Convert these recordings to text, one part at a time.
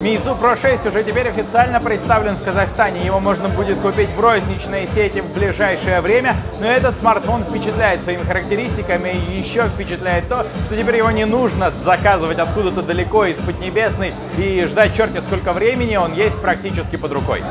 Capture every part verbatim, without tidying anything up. Meizu Pro шесть уже теперь официально представлен в Казахстане. Его можно будет купить в розничной сети в ближайшее время. Но этот смартфон впечатляет своими характеристиками. И еще впечатляет то, что теперь его не нужно заказывать откуда-то далеко из Поднебесной и ждать черти сколько времени, он есть практически под рукой.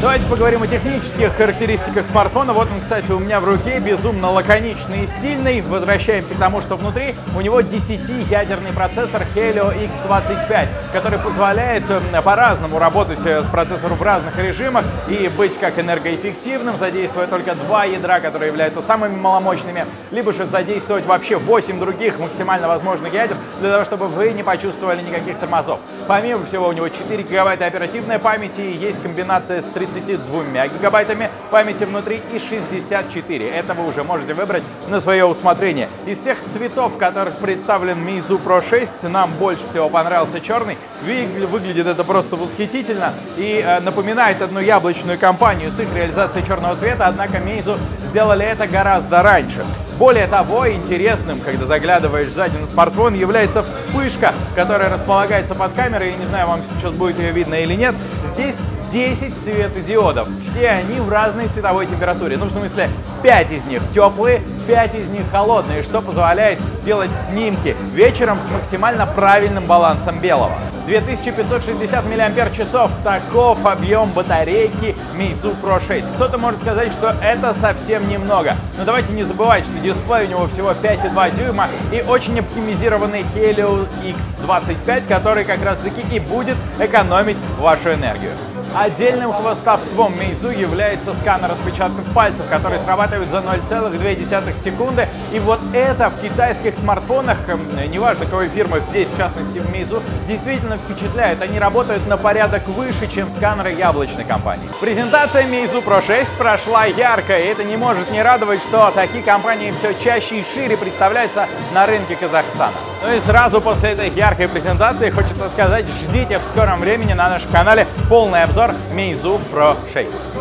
Давайте поговорим о технических характеристиках смартфона. Вот он, кстати, у меня в руке, безумно лаконичный и стильный. Возвращаемся к тому, что внутри у него десятиядерный процессор Helio икс двадцать пять, который позволяет по-разному работать с процессором в разных режимах и быть как энергоэффективным, задействуя только два ядра, которые являются самыми маломощными, либо же задействовать вообще восемь других максимально возможных ядер, для того, чтобы вы не почувствовали никаких тормозов. Помимо всего, у него четыре гигабайта оперативной памяти и есть комбинация с тридцатью двумя гигабайтами памяти внутри и шестьдесят четыре. Это вы уже можете выбрать на свое усмотрение. Из всех цветов, в которых представлен Meizu Pro шесть, нам больше всего понравился черный. Выглядит это просто восхитительно и напоминает одну яблочную компанию с их реализацией черного цвета, однако Meizu сделали это гораздо раньше. Более того, интересным, когда заглядываешь сзади на смартфон, является вспышка, которая располагается под камерой. Я не знаю, вам сейчас будет ее видно или нет. Здесь десять светодиодов. Все они в разной цветовой температуре. Ну, в смысле, пять из них теплые, пять из них холодные, что позволяет делать снимки вечером с максимально правильным балансом белого. две тысячи пятьсот шестьдесят миллиампер-часов – таков объем батарейки Meizu Pro шесть. Кто-то может сказать, что это совсем немного. Но давайте не забывать, что дисплей у него всего пять и два дюйма и очень оптимизированный Helio икс двадцать пять, который как раз-таки и будет экономить вашу энергию. Отдельным хвостовством Meizu является сканер отпечатков пальцев, который срабатывает за ноль целых две десятых секунды. И вот это в китайских смартфонах, неважно какой фирмы, здесь в частности в Meizu, действительно впечатляет. Они работают на порядок выше, чем сканеры яблочной компании. Презентация Meizu Pro шесть прошла ярко, и это не может не радовать, что такие компании все чаще и шире представляются на рынке Казахстана. Ну и сразу после этой яркой презентации хочется сказать, ждите в скором времени на нашем канале полный обзор Meizu Pro шесть.